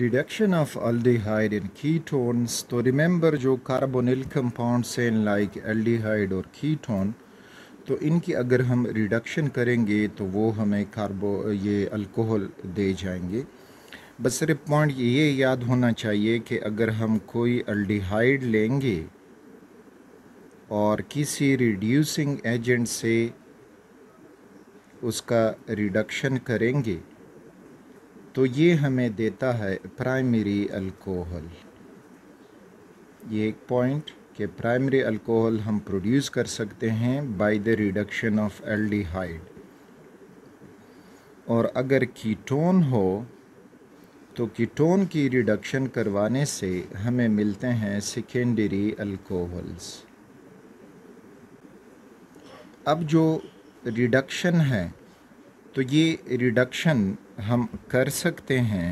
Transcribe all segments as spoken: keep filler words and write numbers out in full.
reduction of aldehyde in ketones, तो remember जो carbonyl compounds हैं like aldehyde और ketone, तो इनकी अगर हम reduction करेंगे तो वो हमें कार्बो ये alcohol दे जाएंगे। बस सिर्फ पॉइंट ये याद होना चाहिए कि अगर हम कोई aldehyde लेंगे और किसी reducing agent से उसका रिडक्शन करेंगे तो ये हमें देता है प्राइमरी अल्कोहल। ये एक पॉइंट कि प्राइमरी अल्कोहल हम प्रोड्यूस कर सकते हैं by the reduction of aldehyde. और अगर कीटोन हो तो कीटोन की रिडक्शन करवाने से हमें मिलते हैं सेकेंडरी अल्कोहल्स। अब जो रिडक्शन है तो ये रिडक्शन हम कर सकते हैं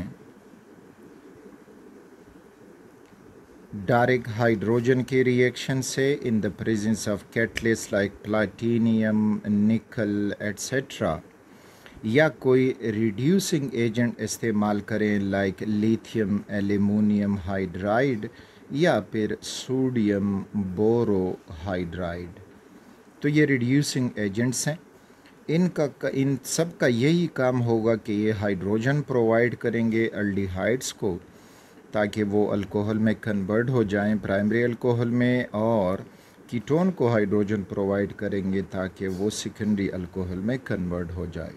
डायरेक्ट हाइड्रोजन के रिएक्शन से in the presence of catalyst like platinum, nickel etcetera, या कोई रिड्यूसिंग एजेंट इस्तेमाल करें लाइक लिथियम एल्यूमिनियम हाइड्राइड या फिर सोडियम बोरोहाइड्राइड। तो ये रिड्यूसिंग एजेंट्स हैं। इनका इन सब का यही काम होगा कि ये हाइड्रोजन प्रोवाइड करेंगे एल्डिहाइड्स को ताकि वो अल्कोहल में कन्वर्ट हो जाएं प्राइमरी अल्कोहल में, और कीटोन को हाइड्रोजन प्रोवाइड करेंगे ताकि वो सेकेंडरी अल्कोहल में कन्वर्ट हो जाए।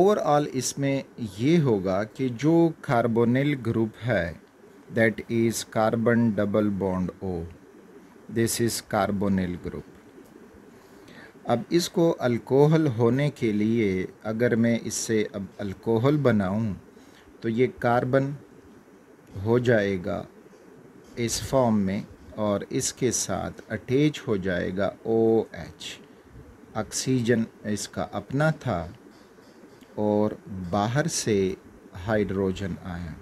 ओवरऑल इसमें ये होगा कि जो कार्बोनिल ग्रुप है that is carbon double bond O, this is carbonyl group. अब इसको अल्कोहल होने के लिए अगर मैं इससे अब अल्कोहल बनाऊं तो ये कार्बन हो जाएगा इस फॉर्म में और इसके साथ अटैच हो जाएगा OH। ऑक्सीजन इसका अपना था और बाहर से हाइड्रोजन आया।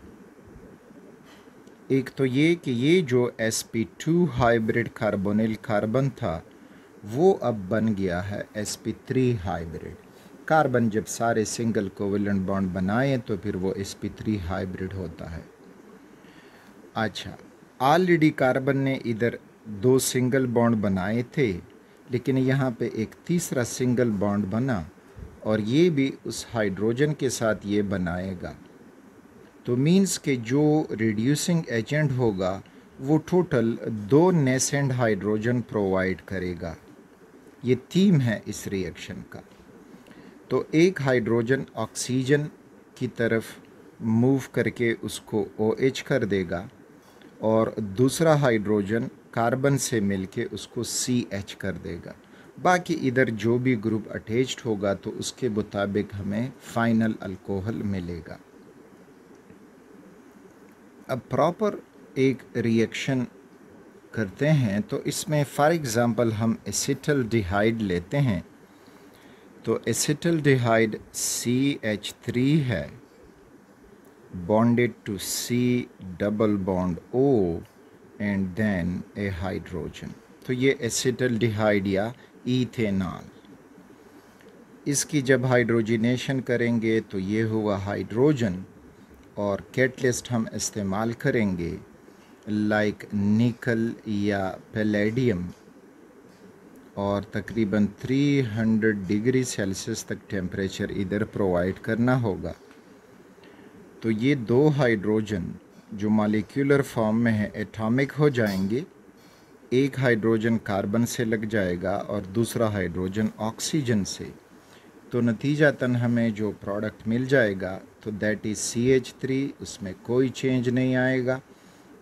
एक तो ये कि ये जो S P two hybrid carbonyl carbon था वो अब बन गया है S P three hybrid carbon. जब सारे सिंगल कोवेलेंट बॉन्ड बनाएं तो फिर वो S P थ्री हाइब्रिड होता है। अच्छा, ऑलरेडी कार्बन ने इधर दो सिंगल बॉन्ड बनाए थे लेकिन यहाँ पे एक तीसरा सिंगल बॉन्ड बना और ये भी उस हाइड्रोजन के साथ ये बनाएगा। तो मीन्स के जो रिड्यूसिंग एजेंट होगा वो टोटल दो नेसेंट हाइड्रोजन प्रोवाइड करेगा। ये थीम है इस रिएक्शन का। तो एक हाइड्रोजन ऑक्सीजन की तरफ मूव करके उसको OH कर देगा और दूसरा हाइड्रोजन कार्बन से मिलके उसको C H कर देगा। बाकी इधर जो भी ग्रुप अटैच्ड होगा तो उसके मुताबिक हमें फाइनल अल्कोहल मिलेगा। अब प्रॉपर एक रिएक्शन करते हैं तो इसमें फॉर एग्ज़ाम्पल हम एसिटल डिहाइड लेते हैं। तो acetaldehyde C H three है bonded to C double bond O and then a hydrogen. तो ये एसिटल डिहाइड या ईथेनॉल, इसकी जब हाइड्रोजनेशन करेंगे तो ये हुआ हाइड्रोजन और कैटलिस्ट हम इस्तेमाल करेंगे लाइक निकल या पैलेडियम, और तकरीबन तीन सौ डिग्री सेल्सियस तक टेम्परेचर इधर प्रोवाइड करना होगा। तो ये दो हाइड्रोजन जो मॉलिक्यूलर फॉर्म में है एटॉमिक हो जाएंगे। एक हाइड्रोजन कार्बन से लग जाएगा और दूसरा हाइड्रोजन ऑक्सीजन से। तो नतीजतन हमें जो प्रोडक्ट मिल जाएगा तो that is C H three, उसमें कोई चेंज नहीं आएगा।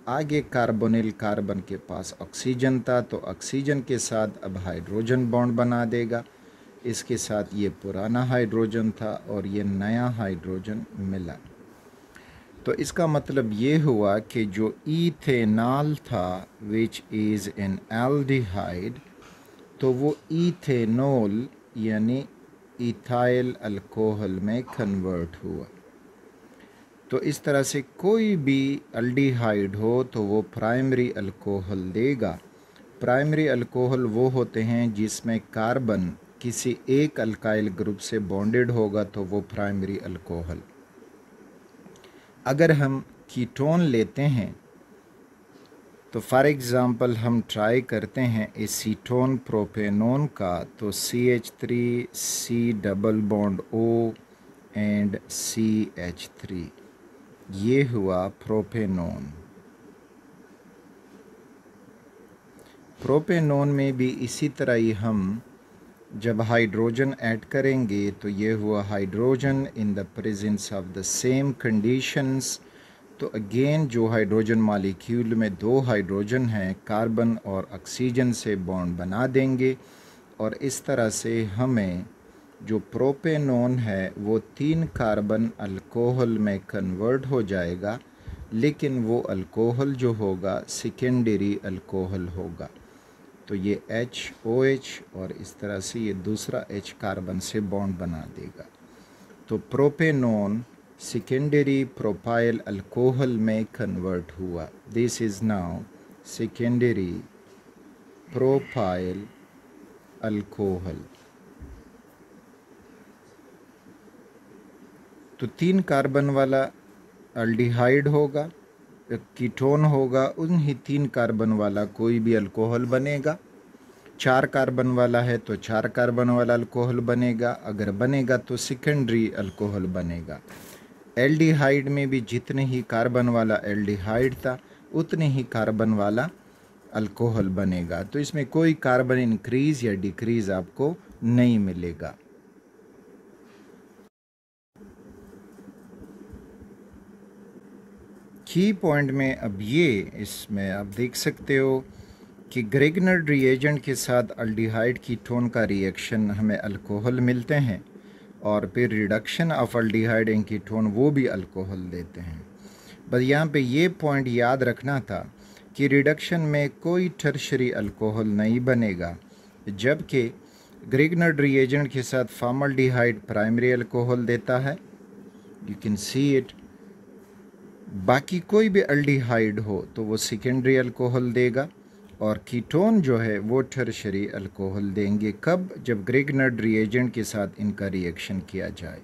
आगे कार्बोनिल कार्बन के पास ऑक्सीजन था तो ऑक्सीजन के साथ अब हाइड्रोजन बॉन्ड बना देगा। इसके साथ ये पुराना हाइड्रोजन था और ये नया हाइड्रोजन मिला। तो इसका मतलब ये हुआ कि जो ईथेनॉल था विच इज़ एन एल्डिहाइड, तो वो ईथेनॉल यानी इथाइल अल्कोहल में कन्वर्ट हुआ। तो इस तरह से कोई भी एल्डिहाइड हो तो वो प्राइमरी अल्कोहल देगा। प्राइमरी अल्कोहल वो होते हैं जिसमें कार्बन किसी एक अल्काइल ग्रुप से बॉन्डेड होगा तो वो प्राइमरी अल्कोहल। अगर हम कीटोन लेते हैं तो फॉर एग्ज़ाम्पल हम ट्राई करते हैं एसीटोन प्रोपेनोन का, तो C H three C double bond O and C H three, ये हुआ प्रोपेनोन। प्रोपेनोन में भी इसी तरह ही हम जब हाइड्रोजन ऐड करेंगे तो ये हुआ hydrogen in the presence of the same conditions. तो अगेन जो हाइड्रोजन मालिक्यूल में दो हाइड्रोजन हैं, कार्बन और ऑक्सीजन से बॉन्ड बना देंगे और इस तरह से हमें जो प्रोपेनोन है वो तीन कार्बन अल्कोहल में कन्वर्ट हो जाएगा, लेकिन वो अल्कोहल जो होगा सेकेंडरी अल्कोहल होगा। तो ये एच ओ एच और इस तरह से ये दूसरा एच कार्बन से बॉन्ड बना देगा। तो प्रोपेनोन सेकेंडरी प्रोपाइल अल्कोहल में कन्वर्ट हुआ। This is now secondary propyl alcohol. तो तीन कार्बन वाला एल्डिहाइड होगा, कीटोन होगा, उन्हीं तीन कार्बन वाला कोई भी अल्कोहल बनेगा। चार कार्बन वाला है तो चार कार्बन वाला अल्कोहल बनेगा, अगर बनेगा तो सेकेंडरी अल्कोहल बनेगा। एल्डिहाइड में भी जितने ही कार्बन वाला एल्डिहाइड था उतने ही कार्बन वाला अल्कोहल बनेगा, तो इसमें कोई कार्बन इंक्रीज़ या डिक्रीज़ आपको नहीं मिलेगा। की पॉइंट में अब ये इसमें आप देख सकते हो कि ग्रेगनर रिएजेंट के साथ एल्डिहाइड कीटोन का रिएक्शन हमें अल्कोहल मिलते हैं और फिर reduction of aldehyde and ketone वो भी अल्कोहल देते हैं। बस यहाँ पे ये पॉइंट याद रखना था कि रिडक्शन में कोई टर्शरी अल्कोहल नहीं बनेगा, जबकि ग्रेगनर रिएजेंट के साथ फॉर्मल्डिहाइड प्राइमरी अल्कोहल देता है, यू कैन सी इट। बाकी कोई भी एल्डिहाइड हो तो वो सेकेंडरी अल्कोहल देगा और कीटोन जो है वो टर्शरी अल्कोहल देंगे, कब, जब ग्रेगनर रिएजेंट के साथ इनका रिएक्शन किया जाए।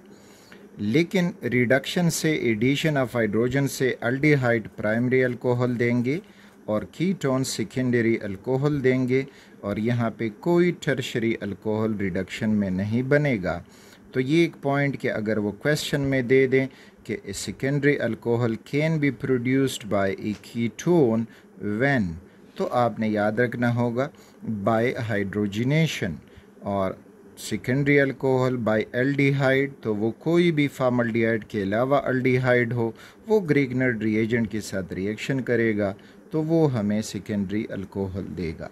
लेकिन रिडक्शन से एडिशन ऑफ हाइड्रोजन से एल्डिहाइड प्राइमरी अल्कोहल देंगे और कीटोन सेकेंडरी अल्कोहल देंगे और यहाँ पे कोई टर्शरी अल्कोहल रिडक्शन में नहीं बनेगा। तो ये एक पॉइंट कि अगर वो क्वेश्चन में दे दें कि secondary alcohol can be produced by a ketone when, तो आपने याद रखना होगा बाय हाइड्रोजिनेशन, और सेकेंडरी अल्कोहल बाय एल्डिहाइड, तो वो कोई भी फॉर्मल्डिहाइड के अलावा एल्डिहाइड हो वो ग्रेगनर रिएजेंट के साथ रिएक्शन करेगा तो वो हमें सेकेंडरी अल्कोहल देगा।